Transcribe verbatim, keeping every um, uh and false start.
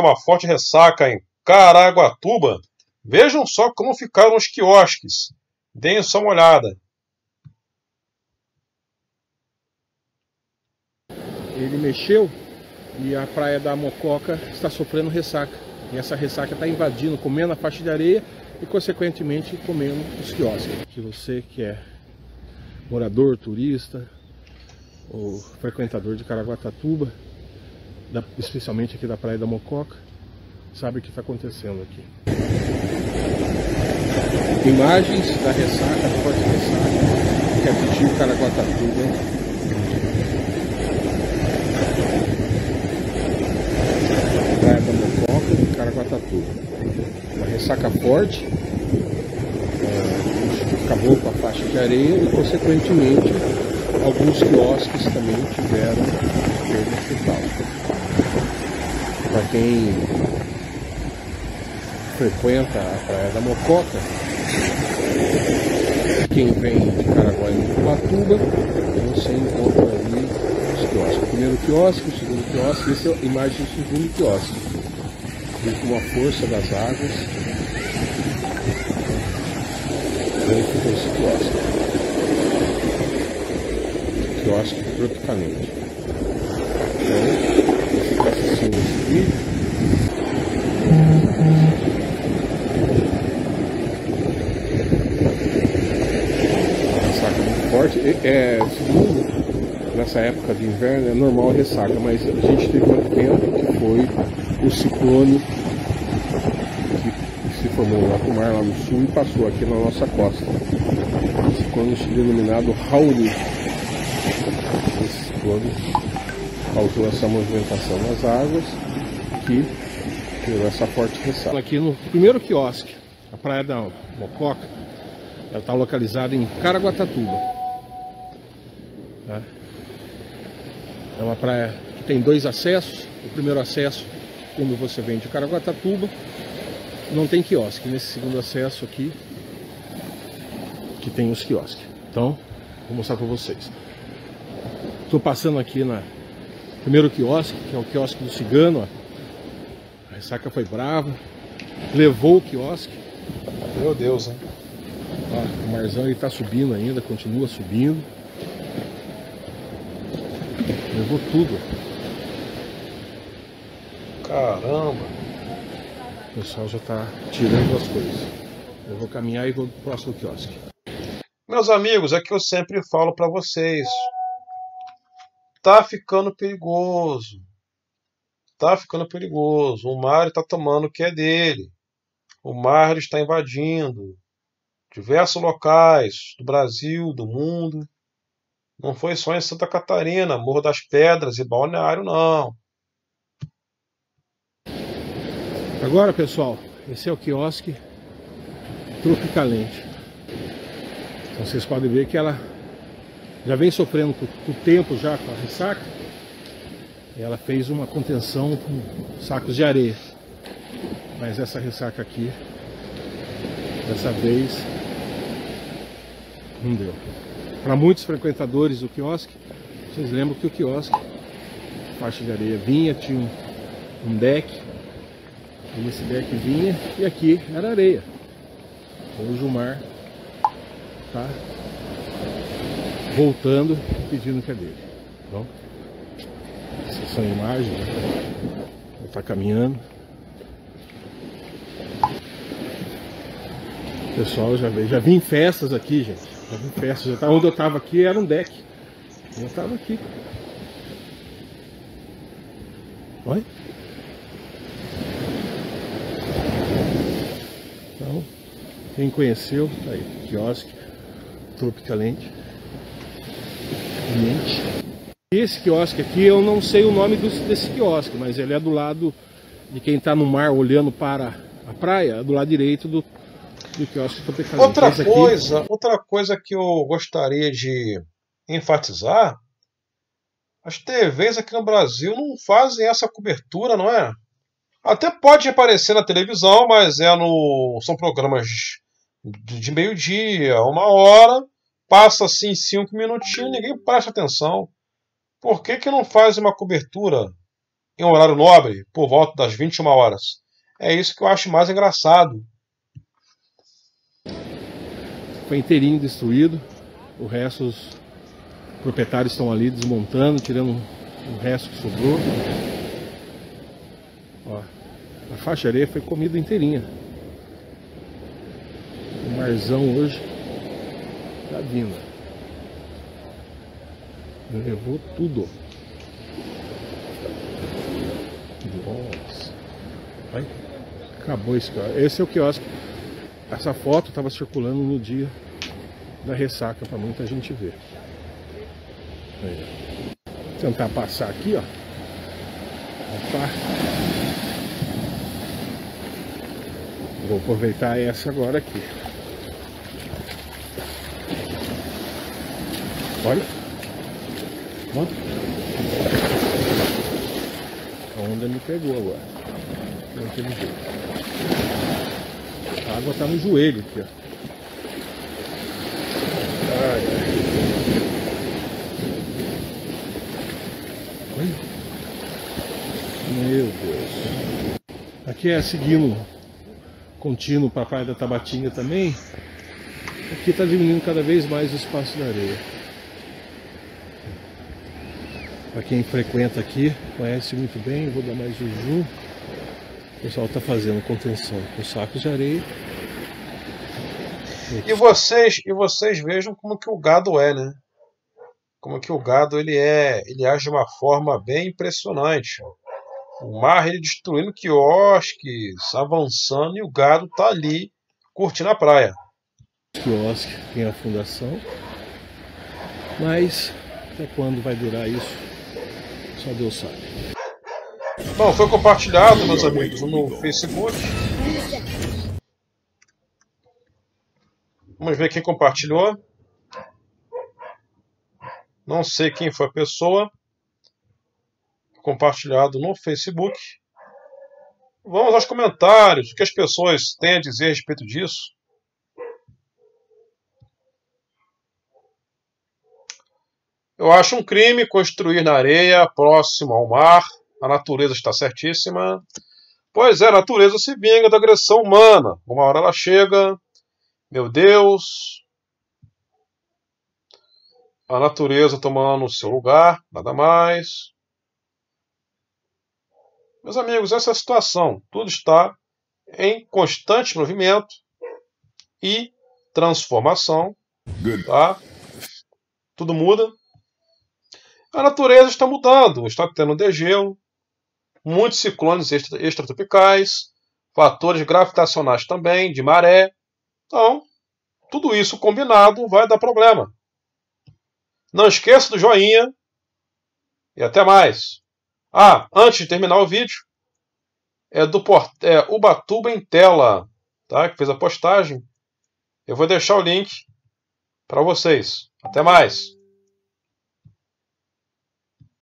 bateu uma forte ressaca em Caraguatatuba. Vejam só como ficaram os quiosques. Deem só uma olhada. Ele mexeu e a Praia da Mococa está sofrendo ressaca. E essa ressaca está invadindo, comendo a faixa de areia e, consequentemente, comendo os quiosques. Se você que é morador, turista ou frequentador de Caraguatatuba, da, especialmente aqui da Praia da Mococa, sabe o que está acontecendo aqui. Imagens da ressaca, da forte ressaca que atingiu Caraguatatuba. Praia da Mococa e Caraguatatuba. Uma ressaca forte, é, acabou com a faixa de areia e, consequentemente, alguns quiosques também tiveram perda total. Para quem frequenta a Praia da Mococa, quem vem de Caraguá e Ubatuba, você encontra ali os quiosques. O primeiro quiosque, o segundo quiosque, essa é a imagem do segundo quiosque. Vem com a força das águas. Vem com esse quiosque. Quiosque Tropicalente. Então, vou ficar assistindo esse vídeo. É, segundo, nessa época de inverno é normal a ressaca, mas a gente teve um tempo que foi o ciclone que se formou lá no mar, lá no sul, e passou aqui na nossa costa. O ciclone denominado Raulu. Esse ciclone causou essa movimentação nas águas que gerou essa forte ressaca. Aqui no primeiro quiosque, a Praia da Mococa, ela está localizada em Caraguatatuba. É uma praia que tem dois acessos. O primeiro acesso, quando você vem de Caraguatatuba, não tem quiosque. Nesse segundo acesso aqui, que tem os quiosques. Então, vou mostrar para vocês. Estou passando aqui na primeiro quiosque, que é o quiosque do Cigano. Ó. A ressaca foi brava, levou o quiosque. Meu Deus, hein? Ó, o marzão está subindo ainda, continua subindo. Levou tudo. Caramba! O pessoal já está tirando as coisas. Eu vou caminhar e vou pro próximo quiosque. Meus amigos, é que eu sempre falo para vocês. Tá ficando perigoso. Tá ficando perigoso. O mar está tomando o que é dele. O mar está invadindo diversos locais do Brasil, do mundo. Não foi só em Santa Catarina, Morro das Pedras e Balneário, não. Agora, pessoal, esse é o quiosque Tropicalente. Então, vocês podem ver que ela já vem sofrendo com o tempo, já com a ressaca. Ela fez uma contenção com sacos de areia. Mas essa ressaca aqui, dessa vez, não deu. Para muitos frequentadores do quiosque, vocês lembram que o quiosque, faixa de areia vinha, tinha um, um deck, e esse deck vinha, e aqui era areia. Hoje o mar está voltando e pedindo que é dele. Então, essas são imagens, ele está caminhando. O pessoal já veio, já vim em festas aqui, gente. Onde eu estava aqui era um deck. Eu estava aqui. Olha. Então, quem conheceu, tá aí. Quiosque Tropicalente. Esse quiosque aqui, eu não sei o nome desse quiosque, mas ele é do lado de quem está no mar olhando para a praia, do lado direito do. Outra coisa, outra coisa que eu gostaria de enfatizar, as T Vs aqui no Brasil não fazem essa cobertura, não é? Até pode aparecer na televisão, mas é no, são programas de meio-dia, uma hora, passa assim cinco minutinhos, ninguém presta atenção. Por que que não faz uma cobertura em horário nobre, por volta das vinte e uma horas. É isso que eu acho mais engraçado. Foi inteirinho destruído, o resto os proprietários estão ali desmontando, tirando o resto que sobrou. Ó, a faixa de areia foi comida inteirinha. O marzão hoje tá vindo. Levou tudo. Nossa. Vai. Acabou esse quiosque. Esse é o quiosque. Essa foto estava circulando no dia da ressaca para muita gente ver. Aí, ó. Tentar passar aqui, ó. Opa. Vou aproveitar essa agora aqui. Olha. A onda me pegou agora. Não tem jeito. A água tá no joelho aqui, ó. Ai, ai. Meu Deus. Aqui é seguindo contínuo para a Praia da Tabatinga também. Aqui tá diminuindo cada vez mais o espaço da areia. Para quem frequenta aqui, conhece muito bem, vou dar mais juju. O pessoal está fazendo contenção com sacos de areia. E vocês, e vocês vejam como que o gado é, né? Como que o gado ele é, ele age de uma forma bem impressionante. O mar ele destruindo quiosques, avançando, e o gado tá ali curtindo a praia. O quiosque tem a fundação, mas até quando vai durar isso? Só Deus sabe. Bom, foi compartilhado, meus amigos, no Facebook. Vamos ver quem compartilhou. Não sei quem foi a pessoa. Compartilhado no Facebook. Vamos aos comentários. O que as pessoas têm a dizer a respeito disso? Eu acho um crime construir na areia, próximo ao mar. A natureza está certíssima. Pois é, a natureza se vinga da agressão humana. Uma hora ela chega. Meu Deus. A natureza tomando o seu lugar. Nada mais. Meus amigos, essa é a situação. Tudo está em constante movimento e transformação. Tá? Tudo muda. A natureza está mudando. Está tendo degelo. Muitos ciclones extratropicais, fatores gravitacionais também, de maré. Então, tudo isso combinado vai dar problema. Não esqueça do joinha e até mais. Ah, antes de terminar o vídeo, é do port... é, Ubatuba em Tela, tá? Que fez a postagem. Eu vou deixar o link para vocês. Até mais.